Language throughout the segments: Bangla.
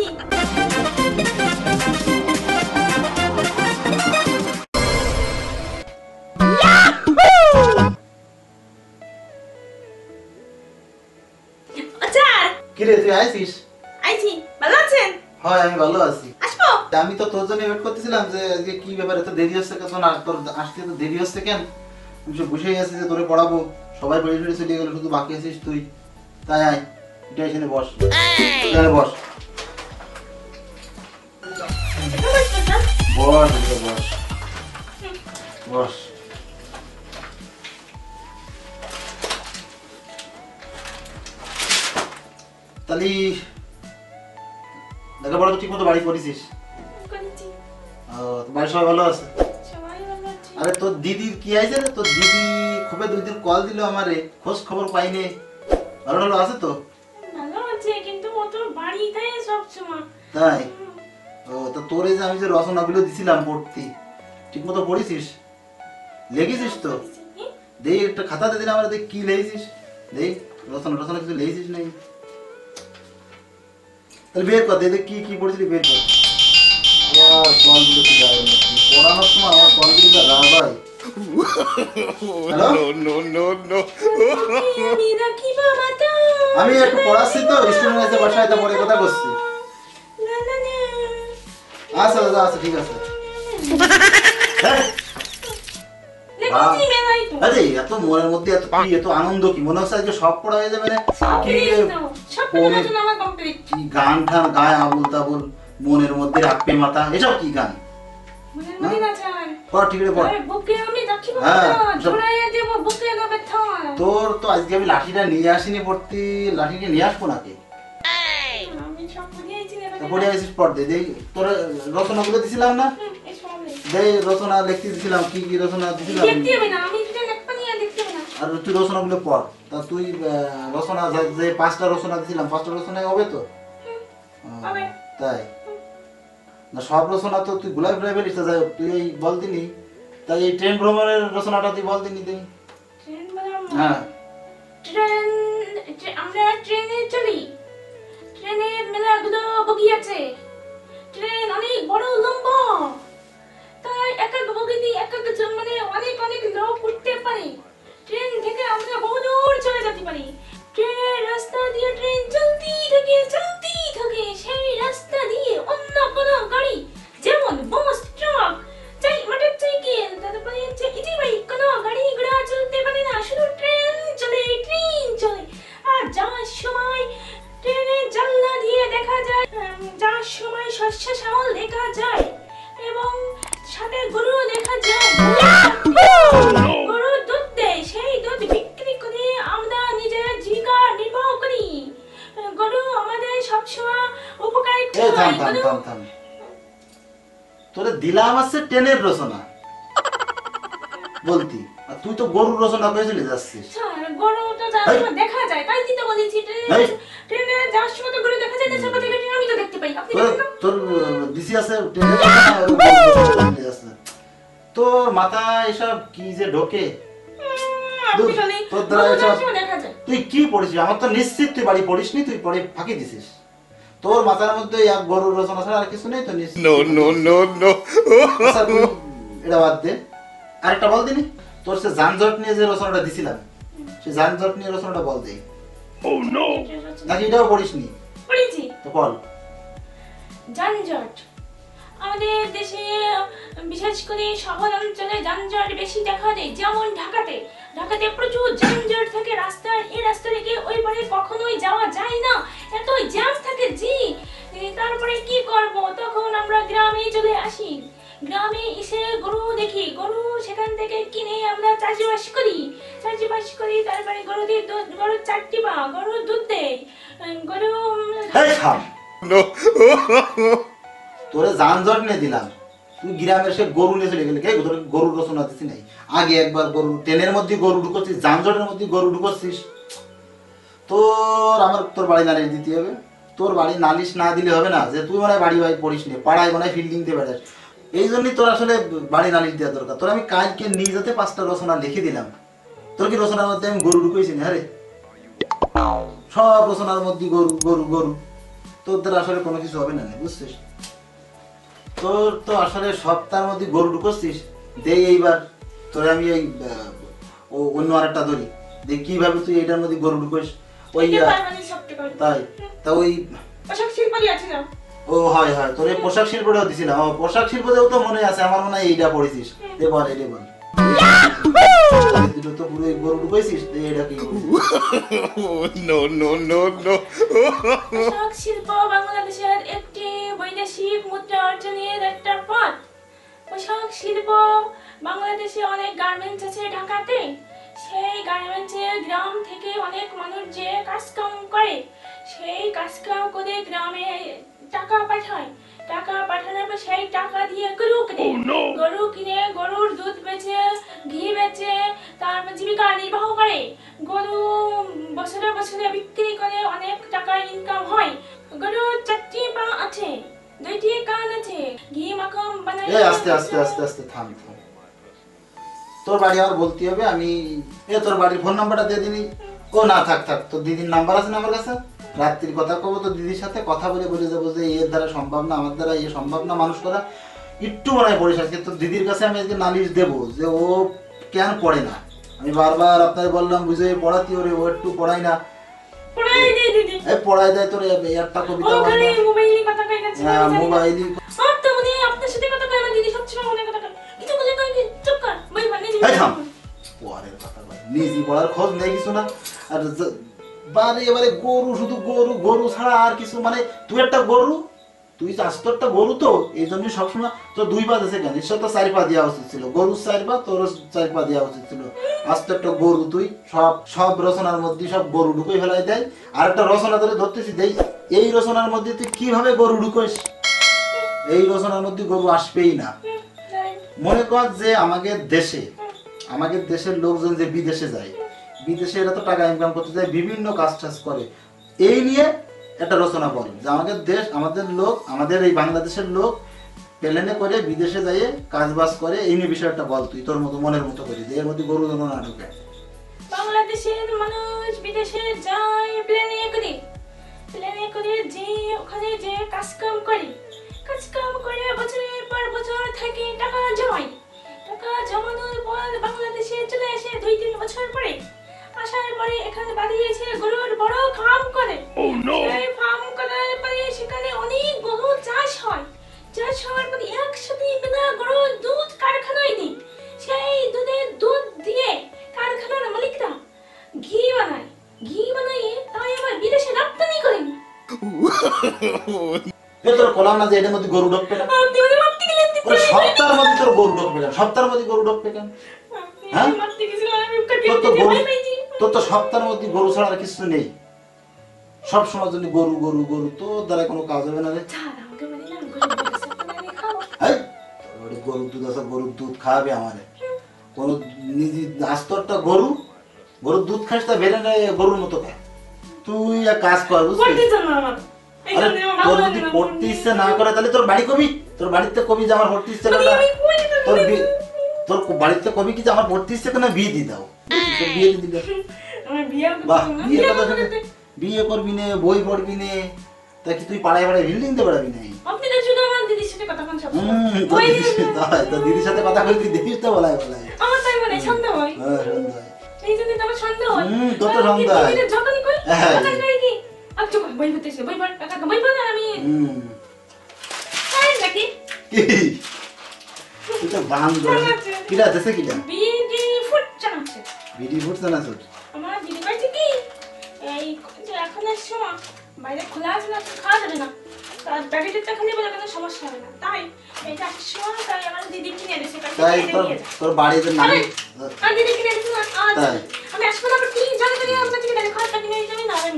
देखा बड़ा तो ठीक मतो बाड़ी कोरी सीस तो बाड़ी सवाई वाला है। अरे तो दीदी किया है तो दीदी खुबे दो दिन कॉल दिलो हमारे खुश खबर पाई ने अलग अलग आसे तो अलग अच्छे किंतु वो तो बाड़ी था ये सब चुमा ताई तो तोरे से हमें जो राशन अगले दिसी लंपोट थी ठीक मतो पड़ी सीस लेगी सीस तो दे एक टक खाता दे दिन हमारे दे की लेगी सीस दे राशन राशन किसी लेगी सीस नहीं तल बेर को दे दे की बोल चली बेर को यार कौन बोल के जा रहा है कोड़ा मत तुम और कौन बोल के रहा भाई हेलो नो नो नो मेरा की बाबा तो আমি একটু পড়াছি তো স্টুডেন্ট এসে বসায় তো পড়ে কথা বলছি না না না আচ্ছা আচ্ছা ঠিক আছে লেখনি মে নাই তো আরে এত মনের মধ্যে এত কি এত আনন্দ কি মনে হচ্ছে আজকে সব পড়া হয়ে যাবে না কি সব পড়া তো আমার কি গান ঠান গায় আবুলতা বল মনের মধ্যে রাখবে মাথা এসব কি গান মনের মধ্যে না চাই পড় ঠিক করে পড় আরে বুকে আমি রাখি না ঝোলাইয়া দেব বুকে না ব্যথা তোর তো আজকে আমি লাঠিটা নিয়ে আসিনি পড়তি লাঠিকে নিয়ে আসবো নাকি এই আমি সব পড়ে আইছি না পড়ে আইছিস পড় দে দেই তোর রচনাগুলো দিছিলাম না এই সামনে দে রচনা লিখতে দিছিলাম কি রচনা দিছিলাম লিখতে হবে না আমি এটা লিখতে নিয়ে লিখতে হবে না আর তুই রচনাগুলো পড় তা তুই রচনা যে পাঁচটা রচনা দিছিলাম পাঁচটা রচনাই হবে তো अबे ताई ना सब रसना तो तू गुलाब ड्राइवर इस्ता जाए तू ये बोल दिनी ताई ये ट्रेन भ्रमण रसना आटा तू बोल दिनी दें ट्रेन भ्रमण हाँ ट्रेन हमने ट्रेने चली ट्रेने मेरा गुदो बगिया चे ट्रेन अनेक बड़ो लंबा ताई एका बगी दी एका गजब मने अनेक अनेक लोग उठते परी ट्रेन ठीक है हमने बहुत दूर चले जाती परी ट्रेन रास्ता दिया ट्रेन चलती थके शेरी रास्ता दिए अन्ना कोना गाड़ी जेमोन बस ट्रक चाहे मटर चाहे केल तथा पर ये इजी भाई कोना गाड़ी गड़ा चलते बने ना शुरू ट्रेन चले आज जाओ शुमाई ट्रेने जल्ला दिए देखा जाए जाओ शुमाई शश्चा शामल देखा जाए एवं शादे गुरु देखा जाए गुरु दूध दे शेरी दूध बिक्री करे आमदा निजे जीका निर्वाह करी गुरु আমাদের সব সময় উপকারী থাম থাম থাম থাম তোরে দিলাম আছে টেনের রচনা বলতি আর তুই তো গরুর রচনা কই চলে যাচ্ছিস স্যার গরু তো যাওয়ার দেখা যায় তাই তুই তো বলেছি ট্রেনে যাওয়ার সময় তো গরু দেখা যায় না সব থেকে ট্রেন আমি তো দেখতে পাই আপনি তোর দিছি আছে ট্রেনে যাচ্ছে তোর মাথা এসব কি যে ঢোকে আপনি চলে তোর দ্বারা দেখা যায় তুই কি পড়িস আমার তো নিশ্চিত তুই বাড়ি পড়িসনি তুই পড়ে ফাঁকি দিছিস তোর মাথার মধ্যে এক গরুর রচনা ছাড়া আর কিছু নেই তো নিশ্চিত নো নো নো নো এটা বাদ দে আরেকটা বল দিনি তোর সে জানজট নিয়ে যে রচনাটা দিছিলাম সে জানজট নিয়ে রচনাটা বল দে ও নো নাকি এটাও পড়িসনি পড়িছি তো বল জানজট আমাদের দেশে বিশেষ করে শহর অঞ্চলে যানজট বেশি দেখা যায় যেমন ঢাকাতে প্রচুর যানজট থাকে রাস্তার এই রাস্তা থেকে ওই পারে কখনোই যাওয়া যায় না এত জ্যাম থাকে জি তারপরে কি করব তখন আমরা গ্রামে চলে আসি গ্রামে এসে গরু দেখি গরু সেখান থেকে কিনে আমরা চাষবাস করি তারপরে গরুদের দুধ গরু চারটি পা গরু দুধ দেয় গরু তোরে জানজট নিয়ে দিলাম তুই গ্রামের সে গরু নিয়ে চলে গেলি কে তোর গরুর রচনা দিছিস নাই আগে একবার গরু ট্রেনের মধ্যে গরু ঢুকছিস জানজটের মধ্যে গরু ঢুকছিস তোর আমার তোর বাড়ি নালিশ দিতে হবে তোর বাড়ি নালিশ না দিলে হবে না যে তুই মনে বাড়ি ভাই পড়িস নে পাড়ায় মনে ফিল্ডিং তে বেড়াস এইজন্যই তোর আসলে বাড়ি নালিশ দেওয়া দরকার তোর আমি কালকে নিয়ে যেতে পাঁচটা রচনা লিখে দিলাম তোর কি রচনার মধ্যে আমি গরু ঢুকাইছি না রে সব রচনার মধ্যে গরু গরু গরু তোর দ্বারা আসলে কোনো কিছু হবে না বুঝছিস। তোর তো আসলে সপ্তাহের মধ্যে গোল ঢুকছিস দেই এইবার তোর আমি ওই অন্য আরেকটা ধরি দেখ কিভাবে তুই এটার মধ্যে গোল ঢুকোস ওই তাই তা ওই পোশাক শিল্প দিয়েছিলাম। ও হয় হয় তোর এই পোশাক শিল্পটাও দিছিলাম। ও পোশাক শিল্প দেও তো মনে আছে আমার মনে হয় এইটা পড়েছিস দে বল এইটা বল তো পুরো গোল ঢুকছিস দে এটা কি নো নো নো নো পোশাক শিল্প বাংলাদেশের একটি বৈদেশিক মুদ্রা অর্জনের একটা পথ। পোশাক শিল্প বাংলাদেশে অনেক গার্মেন্টস আছে ঢাকাতে, সেই গার্মেন্টসের গ্রাম থেকে অনেক মানুষ যে কাজকাম করে সেই কাজকাম করে গ্রামে টাকা পাঠায়, টাকা পাঠানোর পর সেই টাকা দিয়ে গরু কিনে, গরু কিনে গরুর দুধ বেচে ঘি বেচে তারপর জীবিকা নির্বাহ করে। গরু বছরে বছরে বিক্রি করে অনেক টাকা ইনকাম হয়। গরুর চারটি পা আছে, দুইটি কান আছে, ঘি মাখন বানায়। এই আস্তে আস্তে আস্তে আস্তে থাম থাম তোর বাড়ি আর বলতে হবে আমি এ তোর বাড়ির ফোন নাম্বারটা দিয়ে দিনি। ও না থাক থাক তোর দিদির নাম্বার আছে না আমার কাছে, রাত্রির কথা কব তো দিদির সাথে কথা বলে বলে যাবো যে এর দ্বারা সম্ভব না আমার দ্বারা এ সম্ভব না মানুষ করা একটু মনে পড়িস। আজকে তোর দিদির কাছে আমি আজকে নালিশ দেবো যে ও কেন পড়ে না। আমি বারবার আপনাদের বললাম বুঝে পড়াতি ওরে ও একটু পড়াই না পড়াই দেয় তোর একটা কবিতা মোবাইল নিজে পড়ার খোঁজ নেই কিছু না। আর বারে বারে গরু শুধু গরু গরু ছাড়া আর কিছু মানে তুই একটা গরু তুই আসতো একটা গরু তো এই জন্য সবসময় তোর দুই পা আছে কেন ঈশ্বর তো চারি পা দেওয়া উচিত ছিল, গরুর চারি পা তোর চারি পা দেওয়া উচিত ছিল। আসতো একটা গরু তুই সব সব রচনার মধ্যে সব গরু ঢুকে ফেলাই দেয়। আর একটা রচনা ধরে ধরতেছি দেই এই রচনার মধ্যে তুই কিভাবে গরু ঢুকোস, এই রচনার মধ্যে গরু আসবেই না। মনে কর যে আমাদের দেশের লোকজন যে বিদেশে যায় বিদেশে এরা তো টাকা ইনকাম করতে যায় বিভিন্ন কাজ টাজ করে, এই নিয়ে একটা রচনা বলেন যে আমাদের দেশ আমাদের লোক আমাদের এই বাংলাদেশের লোক প্লেনে করে বিদেশে যাইয়ে কাজ বাজ করে এই নিয়ে বিষয়টা বল তুই তোর মতো মনের মতো করে যে এর মধ্যে গরু যেন না ঢুকে। বাংলাদেশের মানুষ বিদেশে যায় প্লেনে করে যে ওখানে যে কাজকাম করে কাজকাম করে বছরের পর বছর থেকে টাকা জমায়, টাকা জমানোর পর বাংলাদেশে চলে আসে ২-৩ বছর পরে, আসার পরে এখানে বাড়ি এসে গরুর বড় ফার্ম করে। এই ফার্ম করার পরে সেখানে অনেক গরু চাষ হয়, চাষ হওয়ার পরে একসাথে বিনা গরুর দুধ কারখানায় দিই, সেই দুধের দুধ দিয়ে কারখানার মালিকরা ঘি বানায়, ঘি বানিয়ে তাই আবার বিদেশে রপ্তানি করেন। তোর কলাম না যে এটার মধ্যে গরু ঢোক পেলাম সপ্তাহের মধ্যে তোর গরু ঢোক পেলাম সপ্তাহের মধ্যে গরু ঢোক পেলাম। হ্যাঁ তোর তো সপ্তাহের মধ্যে গরু ছাড়া আর কিছু নেই, সব সময় জন্য গরু গরু গরু তোর দ্বারা কোনো কাজ হবে না রে। গরুর দুধ আছে গরুর দুধ খাওয়াবে আমারে কোনো নিজে আস্ত একটা গরু গরুর দুধ খাস তা বেড়ে নেয় গরুর মতো খায়। তুই এক কাজ কর বুঝলি না করে তাহলে তোর বাড়ি কবি তোর বাড়িতে কবি যে আমার ভর্তি ইচ্ছে তোর বাড়িতে কবি কি যে আমার ভর্তি ইচ্ছে কেন বিয়ে দিয়ে দাও বিয়ে দিয়ে বিয়ে করবি নে বই পড়বি নে তা কি তুই পাড়ায় পাড়ায় বিল্ডিং দিতে পারবি না। দিদির সাথে কথা বলবি দেখিস তো বলাই বলাই তোর তো সন্দেহ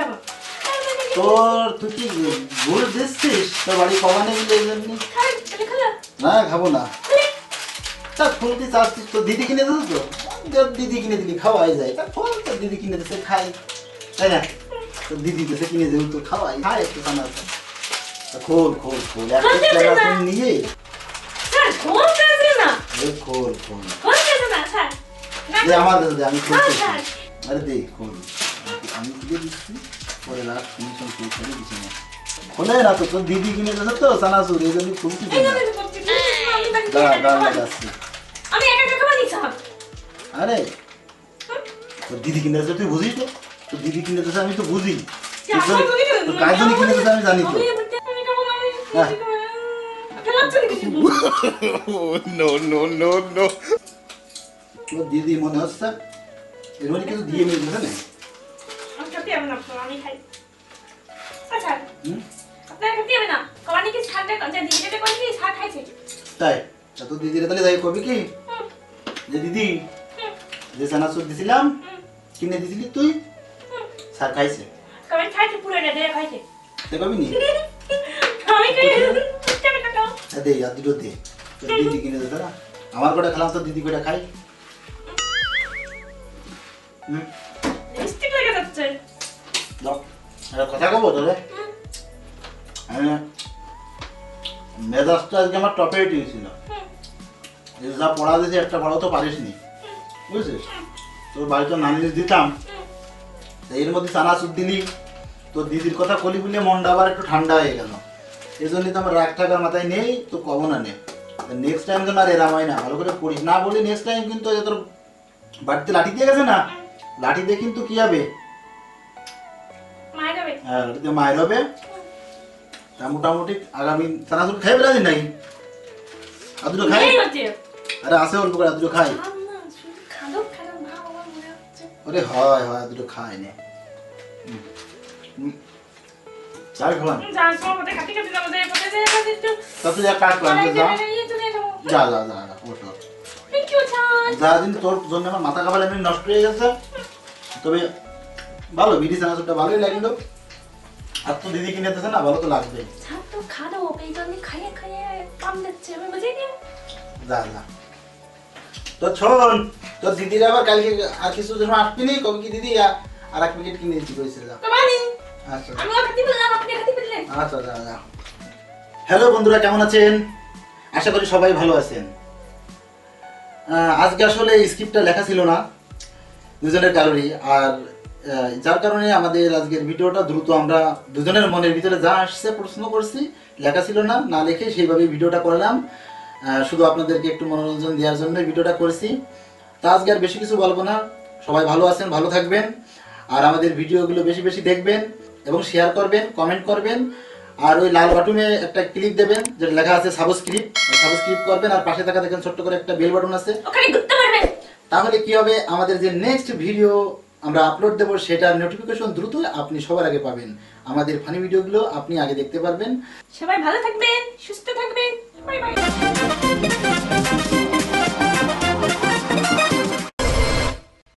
যাবো তোর তুই কি ভুল দিচ্ছিস তোর বাড়ি কমানে না খাবো না ফুলতে চাচ্ছিস তোর দিদি কিনে দিস তো দিদি কিনে দিলি খাওয়াই যায় তোর দিদি কিনে দিছে খাই তাই না তোর দিদি দেশে কিনে দেব তোর খাওয়াই খাই একটু খানা খোল খোল খোল নিয়ে খোল খোল আমার কাছে আমি আরে দেখ খোল আমি দিচ্ছি और रात 3 से 4 बजे खुले ना तो दीदी की नहीं तो सना सूरी तो नहीं तुम की दा दा लगासी अबे एक एक कमानी साहब अरे तो दीदी की नजर तू बुझी तो दीदी की नजर से हम तो बुझी तो काय तो की नजर से हम जानी तो नो नो नो नो तो दीदी मन हंसता इन्होंने क्यों दिए मेरे को ना हम करते हैं ना कहानी खाई अच्छा अपना करते हैं ना कहानी के साथ में अच्छा दीदी ने कौन सी साथ खाई थी ताई अच्छा तो दीदी ने तले जाई कभी की जे दीदी जैसा ना सुध दिसलाम किने दीदी ली तू साथ खाई से कभी खाई थी पूरा ने दे खाई थी ते कभी नहीं हमें कहीं दे यार दिलो दे तो दीदी की नजर ना हमार कोटा खलाम तो दीदी कोटा खाई लिपस्टिक लगा सकते लो अरे कथा को बोल रे अरे मेरा दोस्त आज के हमार टॉप एट हुई थी ना इल्जा पढ़ा दे से एक बड़ा तो पारिश नहीं बुझिस तो भाई तो नानी दिताम देर मध्ये साना सुद्दिली तो दीदीर कथा कोली बुले मन आबार একটু ঠান্ডা হয়ে গেল এজন্য তো আমার রাগ টাকার মাথায় নেই তো কমনা নেই নেক্সট টাইম যখন আর এরকম হয় না ভালো করে পড়িস না বলি নেক্সট টাইম কিন্তু যত বাড়িতে লাঠি দিয়ে গেছে না লাঠি দিয়ে কিন্তু কি হবে মার হবে হ্যাঁ ওটা মার হবে তা মোটামুটি আগামী সারাদিন খাইবে না নাই আদুরো খাই আরে আসে অল্প করে আদুরো খাই খালো খালো মা বাবা মনে হচ্ছে আরে হয় হয় আদুরো খাই না जा खवा जा सो मते खाती खाती जा मते पते जा तू तब जा काट कर जा जा जा जा ओटो थैंक यू जान जा दिन तोर জন্য আমার মাথা খাবালে আমি নষ্ট হয়ে গেছে তবে ভালো বিড়ি সানাটা ভালোই লাগলো আর তো দিদি কিনেতেছ না ভালো তো লাগবে সব তো খানো ওই জন্য খাইয়ে খাইয়ে কাম দিচ্ছে আমি বুঝি না जा जा তো ছোন তো দিদির আবার কালকে আর কিছু জন আসবে না কবে কি দিদি আর এক প্যাকেট কিনে দিছি কইছে যা তোমানি আচ্ছা আমি খাতি বললাম আপনি খাতি বললেন আচ্ছা দাদা হ্যালো বন্ধুরা কেমন আছেন আশা করি সবাই ভালো আছেন আজকে আসলে স্ক্রিপ্টটা লেখা ছিল না দুজনের কারণে আর যার কারণে আমাদের আজকের ভিডিওটা দ্রুত আমরা দুজনের মনের ভিতরে যা আসছে প্রশ্ন করছি লেখা ছিল না না লিখে সেইভাবে ভিডিওটা করলাম শুধু আপনাদেরকে একটু মনোরঞ্জন দেওয়ার জন্য ভিডিওটা করছি তা আজকে আর বেশি কিছু বলবো না সবাই ভালো আছেন ভালো থাকবেন আর আমাদের ভিডিওগুলো বেশি বেশি দেখবেন এবং শেয়ার করবেন কমেন্ট করবেন আর ওই লাল বাটনে একটা ক্লিক দিবেন যেটা লেখা আছে সাবস্ক্রাইব সাবস্ক্রাইব করবেন আর পাশে থাকা দেখেন ছোট করে একটা বেল বাটন আছে ওখানে গুপ্ত করবেন তাহলে কি হবে আমাদের যে নেক্সট ভিডিও আমরা আপলোড দেব সেটার নোটিফিকেশন দ্রুত আপনি সবার আগে পাবেন আমাদের ফানি ভিডিওগুলো আপনি আগে দেখতে পারবেন সবাই ভালো থাকবেন সুস্থ থাকবেন বাই বাই